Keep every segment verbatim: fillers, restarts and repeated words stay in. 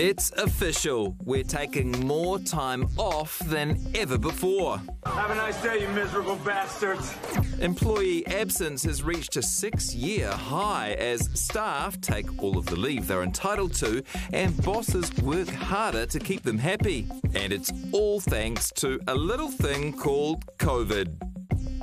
It's official. We're taking more time off than ever before. Have a nice day, you miserable bastards. Employee absence has reached a six-year high as staff take all of the leave they're entitled to and bosses work harder to keep them happy. And it's all thanks to a little thing called COVID.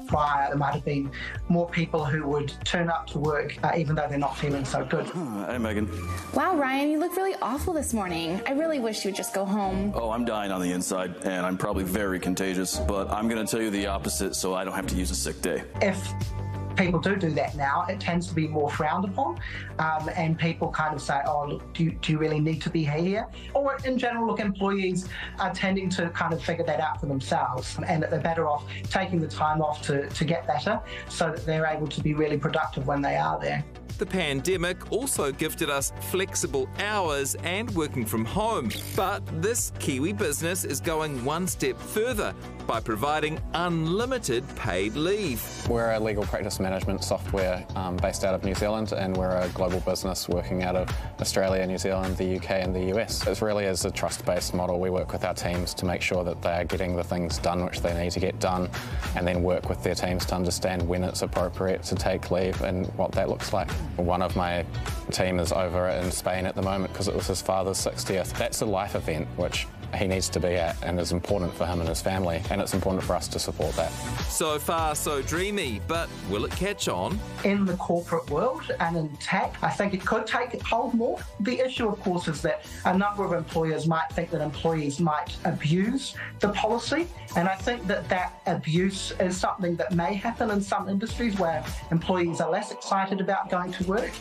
Prior, there might have been more people who would turn up to work uh, even though they're not feeling so good. Oh, hey, Megan. Wow, Ryan, you look really awful this morning. I really wish you would just go home. Oh, I'm dying on the inside, and I'm probably very contagious, but I'm going to tell you the opposite so I don't have to use a sick day. If people do do that now, it tends to be more frowned upon, um, and people kind of say, oh, look, do you, do you really need to be here? Or in general, look, employees are tending to kind of figure that out for themselves, and that they're better off taking the time off to, to get better so that they're able to be really productive when they are there. The pandemic also gifted us flexible hours and working from home. But this Kiwi business is going one step further by providing unlimited paid leave. We're a legal practice management software um, based out of New Zealand, and we're a global business working out of Australia, New Zealand, the U K and the U S. It really is a trust-based model. We work with our teams to make sure that they are getting the things done which they need to get done, and then work with their teams to understand when it's appropriate to take leave and what that looks like. One of my team is over in Spain at the moment because it was his father's sixtieth. That's a life event which he needs to be at and is important for him and his family, and it's important for us to support that. So far, so dreamy, but will it catch on? In the corporate world and in tech, I think it could take hold more. The issue, of course, is that a number of employers might think that employees might abuse the policy, and I think that that abuse is something that may happen in some industries where employees are less excited about going to work.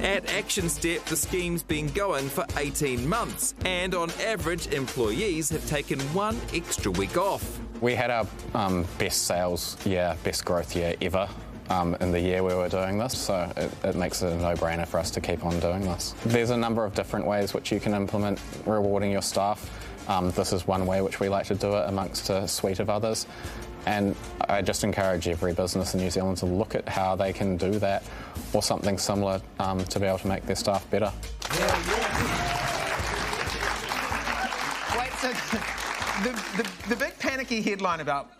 At Action Step, the scheme's been going for eighteen months, and on average, employees have taken one extra week off. We had our um, best sales year, best growth year ever um, in the year we were doing this, so it, it makes it a no-brainer for us to keep on doing this. There's a number of different ways which you can implement rewarding your staff. Um, this is one way which we like to do it amongst a suite of others, and I just encourage every business in New Zealand to look at how they can do that or something similar um, to be able to make their staff better. Yeah, yeah. Wait, so the, the, the big panicky headline about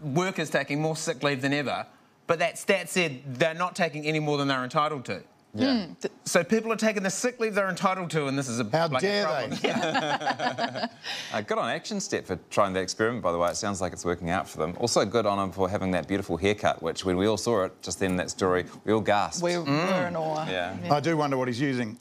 workers taking more sick leave than ever, but that stat said they're not taking any more than they're entitled to. Yeah. Mm. So people are taking the sick leave they're entitled to, and this is a How like dare a they? uh, good on Action Step for trying that experiment, by the way. It sounds like it's working out for them. Also good on them for having that beautiful haircut, which when we all saw it just then, that story, we all gasped. We mm. were in awe. Yeah. Yeah. I do wonder what he's using.